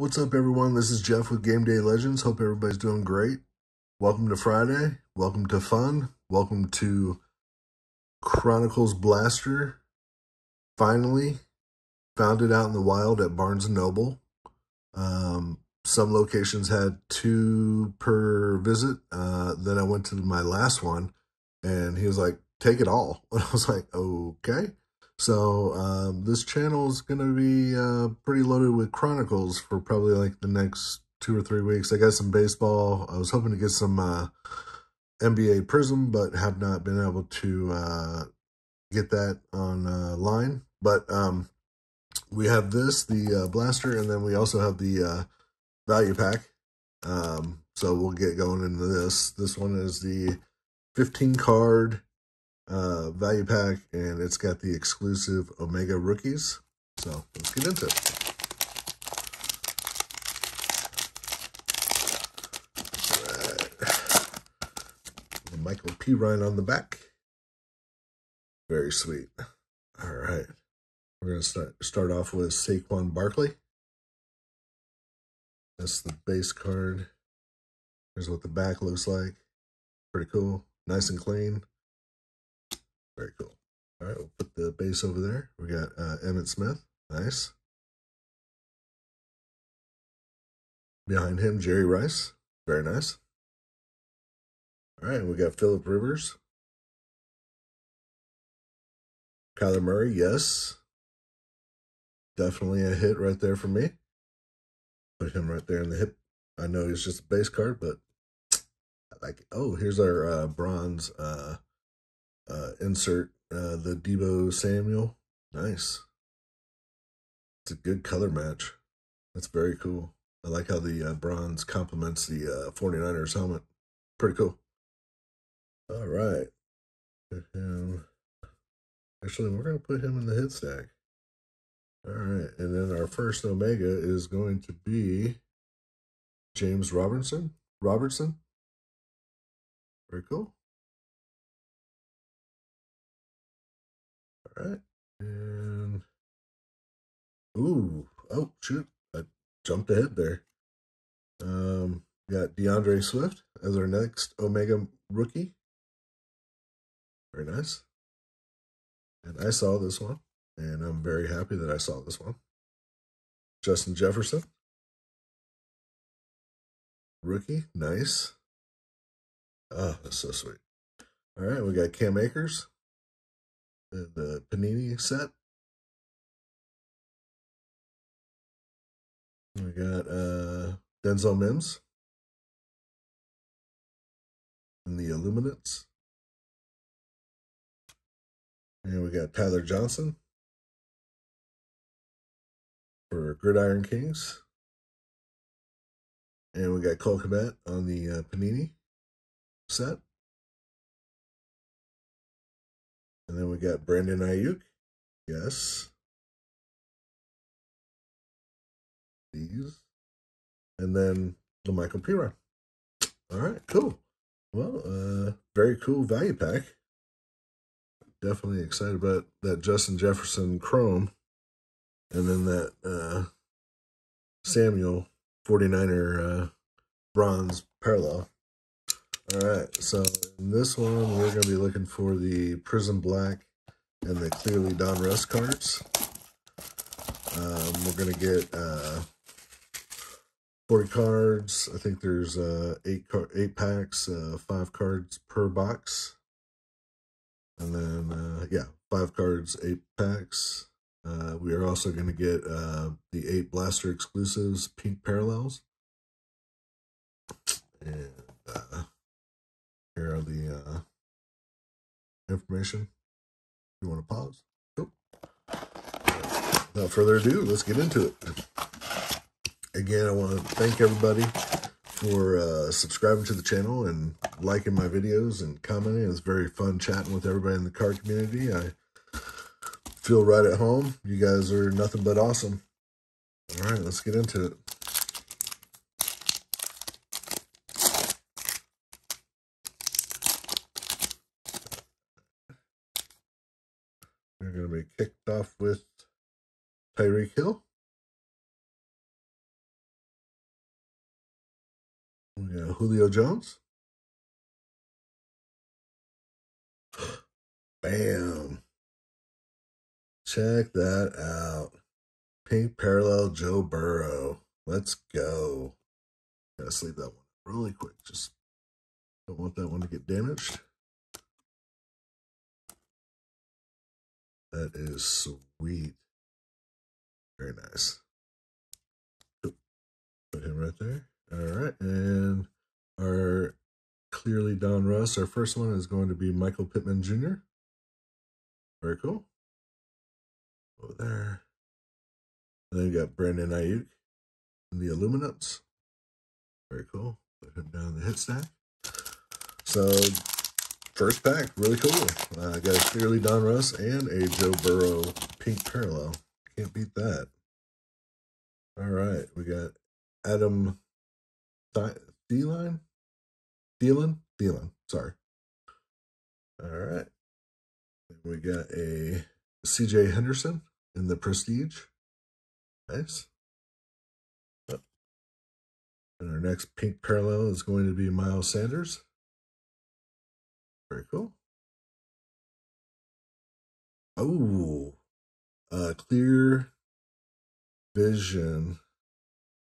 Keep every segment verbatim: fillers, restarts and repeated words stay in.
What's up, everyone? This is Jeff with Game Day Legends. Hope everybody's doing great. Welcome to Friday. Welcome to fun. Welcome to Chronicles Blaster. Finally, found it out in the wild at Barnes and Noble. Um, some locations had two per visit. Uh, then I went to my last one, and he was like, take it all. And I was like, okay. So um, this channel is going to be uh, pretty loaded with Chronicles for probably like the next two or three weeks. I got some baseball. I was hoping to get some uh, N B A Prism, but have not been able to uh, get that online. Uh, but um, we have this, the uh, blaster, and then we also have the uh, value pack. Um, so we'll get going into this. This one is the fifteen card. Uh, value pack, and it's got the exclusive Omega rookies. So let's get into it. All right. Michael P. Ryan on the back. Very sweet. All right. We're going to start, start off with Saquon Barkley. That's the base card. Here's what the back looks like. Pretty cool. Nice and clean. Very cool. All right, we'll put the base over there. We got uh, Emmitt Smith. Nice. Behind him, Jerry Rice. Very nice. All right, we got Phillip Rivers. Kyler Murray, yes. Definitely a hit right there for me. Put him right there in the hip. I know he's just a base card, but I like it. Oh, here's our uh, bronze... Uh, Uh, insert uh, the Debo Samuel. Nice. It's a good color match. That's very cool. I like how the uh, bronze complements the uh, forty-niners helmet. Pretty cool. All right. Put him. Actually, we're going to put him in the hit stack. All right. And then our first Omega is going to be James Robertson. Robertson. Very cool. All right, and ooh, oh shoot, I jumped ahead there. Um, got DeAndre Swift as our next Omega rookie. Very nice. And I saw this one, and I'm very happy that I saw this one. Justin Jefferson, rookie, nice. Oh, that's so sweet. All right, we got Cam Akers. The, the Panini set. We got uh, Denzel Mims and the Illuminates. And we got Tyler Johnson for Gridiron Kings. And we got Cole Kmet on the uh, Panini set. And then we got Brandon Aiyuk. Yes. These. And then the Michael Pittman. All right, cool. Well, uh, very cool value pack. Definitely excited about that Justin Jefferson Chrome. And then that uh, Samuel forty-niner uh, bronze parallel. All right, so in this one, we're going to be looking for the Prism Black and the Clearly Donruss cards. Um, we're going to get uh, forty cards. I think there's uh, eight, eight packs, uh, five cards per box. And then, uh, yeah, five cards, eight packs. Uh, we are also going to get uh, the eight Blaster exclusives, pink parallels. And... Uh, Here are the uh, information. You want to pause? Nope. Without further ado, let's get into it. Again, I want to thank everybody for uh, subscribing to the channel and liking my videos and commenting. It's very fun chatting with everybody in the card community. I feel right at home. You guys are nothing but awesome. All right, let's get into it. We're going to be kicked off with Tyreek Hill. We got Julio Jones. Bam. Check that out. Pink parallel Joe Burrow. Let's go. Gotta sleep that one really quick. Just don't want that one to get damaged. That is sweet. Very nice. Put him right there. All right. And our clearly Donruss. Our first one is going to be Michael Pittman Junior Very cool. Over there. And then we got Brandon Aiyuk and the Illuminates. Very cool. Put him down the hit stack. So, first pack, really cool. I uh, got a clearly Donruss and a Joe Burrow pink parallel. Can't beat that. All right, we got Adam Thielen? Thielen? Thielen, sorry. All right. We got a C J Henderson in the Prestige. Nice. And our next pink parallel is going to be Miles Sanders. Very cool. Oh, uh, Clear Vision,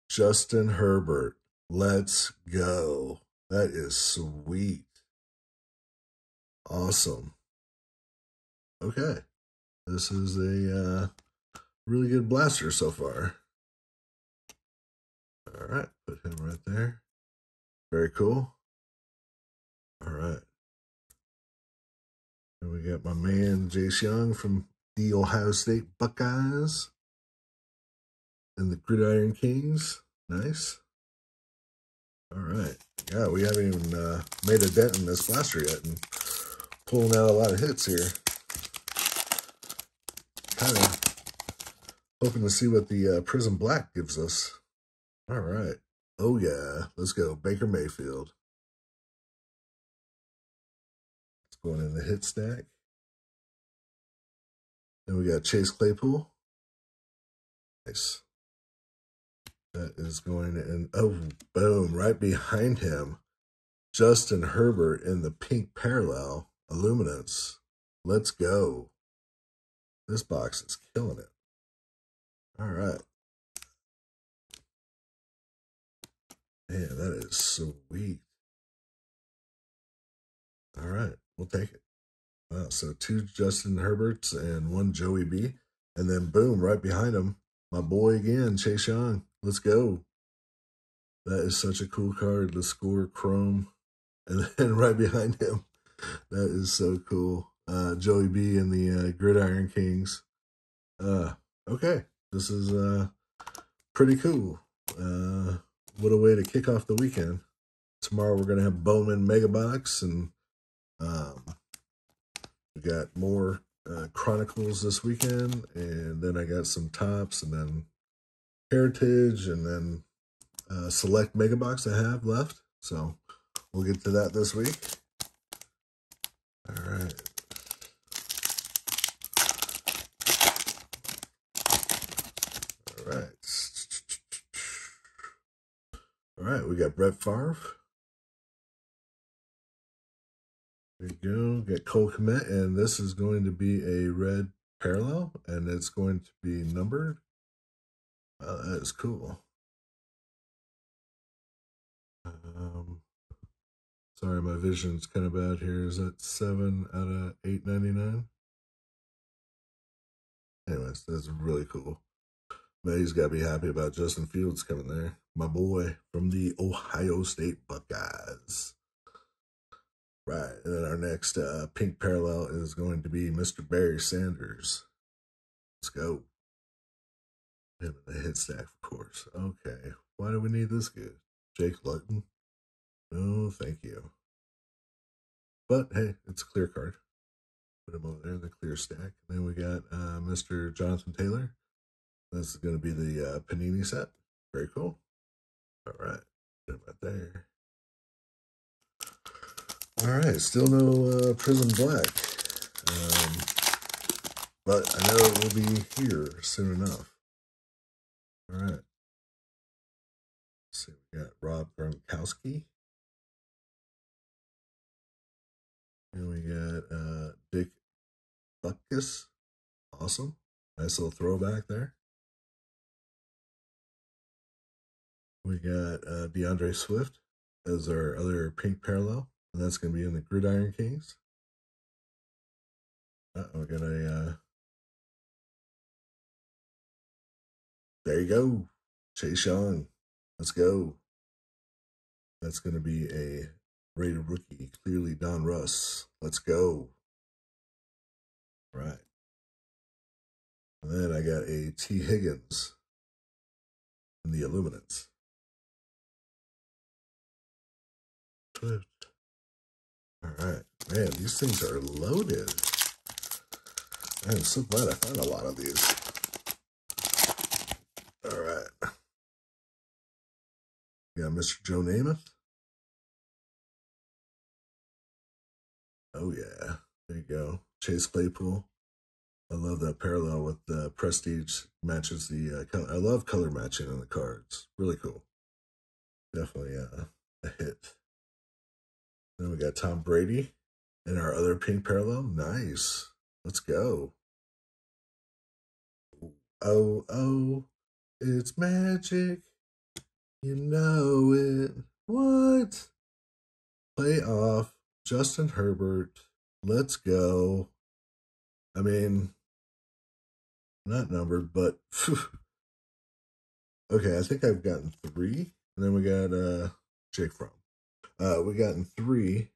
Justin Herbert. Let's go. That is sweet. Awesome. Okay. This is a uh, really good blaster so far. All right, put him right there. Very cool. All right. And we got my man, Chase Young from the Ohio State Buckeyes. And the Gridiron Kings. Nice. All right. Yeah, we haven't even uh, made a dent in this blaster yet. And pulling out a lot of hits here. Kind of hoping to see what the uh, Prism Black gives us. All right. Oh, yeah. Let's go. Baker Mayfield. It's going in the hit stack. Then we got Chase Claypool. Nice. That is going in. Oh, boom. Right behind him, Justin Herbert in the pink parallel Illuminance. Let's go. This box is killing it. All right. Man, that is sweet. All right, we'll take it. Wow, so two Justin Herberts and one Joey B. And then, boom, right behind him, my boy again, Chase Young. Let's go. That is such a cool card, the Score Chrome. And then right behind him, that is so cool. Uh, Joey B and the uh, Gridiron Kings. Uh, okay, this is uh, pretty cool. Uh... What a way to kick off the weekend. Tomorrow we're going to have Bowman Mega Box, and um, we got more uh, Chronicles this weekend, and then I got some Tops, and then Heritage, and then uh, Select Mega Box I have left. So we'll get to that this week. All right. All right. All right, we got Brett Favre. There you go. Got Cole Kmet, and this is going to be a red parallel, and it's going to be numbered. Wow, that is cool. Um, sorry, my vision's kind of bad here. Is that seven out of eight ninety nine? Anyways, that's really cool. But he's got to be happy about Justin Fields coming there. My boy from the Ohio State Buckeyes. Right. And then our next uh, pink parallel is going to be Mister Barry Sanders. Let's go. Him in the hit stack, of course. Okay. Why do we need this good? Jake Luton? No, thank you. But, hey, it's a clear card. Put him over there in the clear stack. And then we got uh, Mister Jonathan Taylor. This is going to be the uh, Panini set. Very cool. All right. Right there. All right. Still no uh, Prism Black. Um, but I know it will be here soon enough. All right. Let's see. Got Rob Gronkowski. And we got uh, Dick Butkus. Awesome. Nice little throwback there. We got uh, DeAndre Swift as our other pink parallel. And that's going to be in the Gridiron Kings. Uh, we got a... Uh, there you go. Chase Young. Let's go. That's going to be a rated rookie. Clearly Donruss. Let's go. All right. And then I got a T. Higgins in the Illuminates. All right. Man, these things are loaded. I'm so glad I found a lot of these. All right. We got Mister Joe Namath. Oh, yeah. There you go. Chase Claypool. I love that parallel with the uh, Prestige matches the uh, color. I love color matching on the cards. Really cool. Definitely uh, a hit. Then we got Tom Brady and our other pink parallel. Nice. Let's go. Oh, oh. It's magic. You know it. What? Playoff. Justin Herbert. Let's go. I mean, not numbered, but phew. Okay, I think I've gotten three. And then we got uh Jake Fromm. Uh we gotten three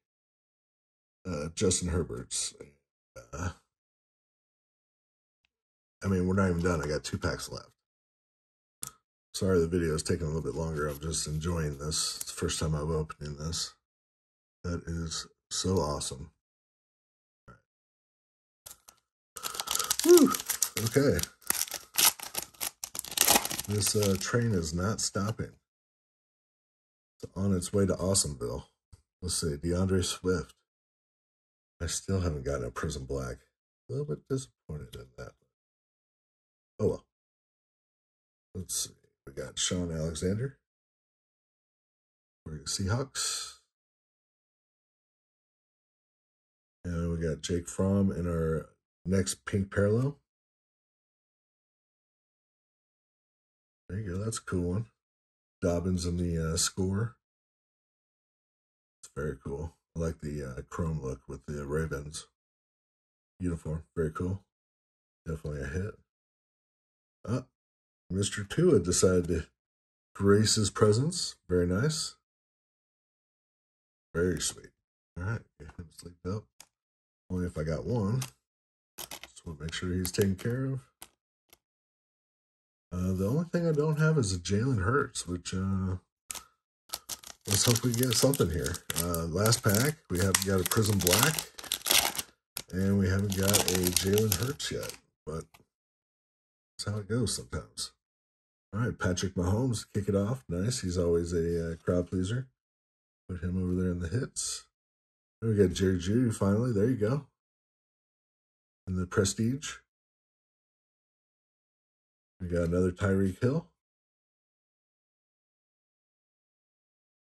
uh Justin Herberts. Uh, I mean, we're not even done. I got two packs left. Sorry the video is taking a little bit longer. I'm just enjoying this. It's the first time I'm opening this. That is so awesome. All right. Woo! Okay. This uh, train is not stopping. It's on its way to Awesomeville. Let's see. DeAndre Swift. I still haven't gotten a Prism Black. A little bit disappointed in that. Oh, well. Let's see. We got Sean Alexander for the Seahawks. And we got Jake Fromm in our next pink parallel. There you go. That's a cool one. Dobbins in the uh, score. It's very cool. I like the uh, chrome look with the Ravens uniform. Very cool. Definitely a hit. Oh. Mister Tua decided to grace his presence. Very nice. Very sweet. All right. Get him sleeped up. Only if I got one. Just want to make sure he's taken care of. Uh, the only thing I don't have is a Jalen Hurts, which uh, let's hope we get something here. Uh, last pack, we haven't got a Prism Black, and we haven't got a Jalen Hurts yet, but that's how it goes sometimes. All right, Patrick Mahomes, kick it off. Nice. He's always a uh, crowd pleaser. Put him over there in the hits. There we got Jerry Judy finally. There you go. And the Prestige. We got another Tyreek Hill.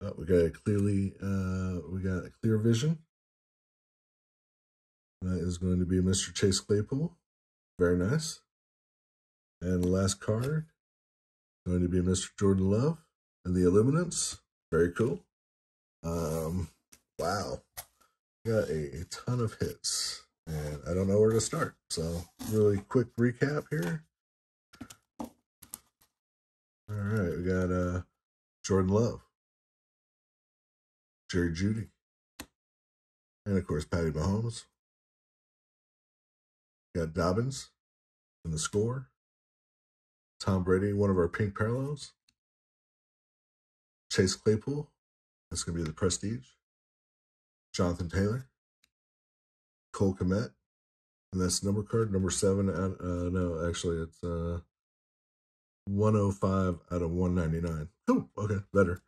Oh, we got a clearly, uh, we got a Clear Vision. That is going to be Mister Chase Claypool. Very nice. And the last card, going to be Mister Jordan Love and the Illuminance. Very cool. Um, wow. Got a ton of hits. And I don't know where to start. So, really quick recap here. All right. We got uh, Jordan Love. Jerry Judy. And, of course, Patty Mahomes. Got Dobbins and the score. Tom Brady, one of our pink parallels. Chase Claypool. That's going to be the Prestige. Jonathan Taylor. Cole Kmet. And that's number card, number seven. Out, uh, no, actually, it's uh, one oh five out of one ninety-nine. Oh, okay, better.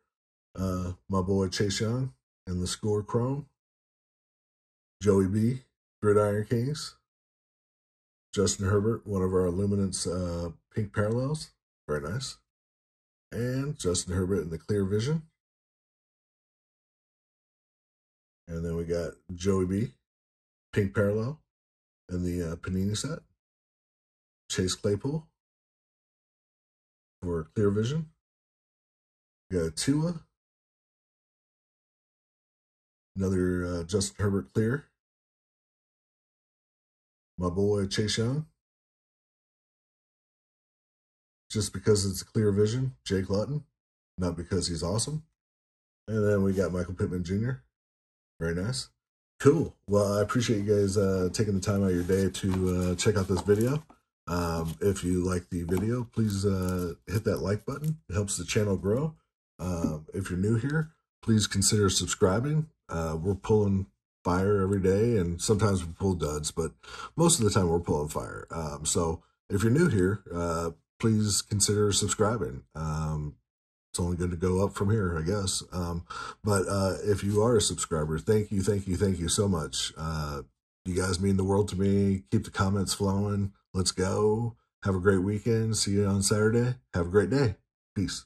Uh, my boy Chase Young and the Score Chrome. Joey B, Gridiron Kings. Justin Herbert, one of our Illuminance uh, pink parallels. Very nice. and Justin Herbert in the Clear Vision. And then we got Joey B, Pink Parallel in the uh, Panini set. Chase Claypool for Clear Vision. We got Tua. Another uh, Justin Herbert Clear. My boy Chase Young. Just because it's a Clear Vision, Jake Luton. Not because he's awesome. And then we got Michael Pittman Junior Very nice. Cool. Well, I appreciate you guys uh, taking the time out of your day to uh, check out this video. Um, if you like the video, please uh, hit that like button. It helps the channel grow. Uh, if you're new here, please consider subscribing. Uh, we're pulling fire every day, and sometimes we pull duds, but most of the time we're pulling fire. Um, so if you're new here, uh, please consider subscribing. Um, it's only going to go up from here, I guess. Um, but uh, if you are a subscriber, thank you, thank you, thank you so much. Uh, you guys mean the world to me. Keep the comments flowing. Let's go. Have a great weekend. See you on Saturday. Have a great day. Peace.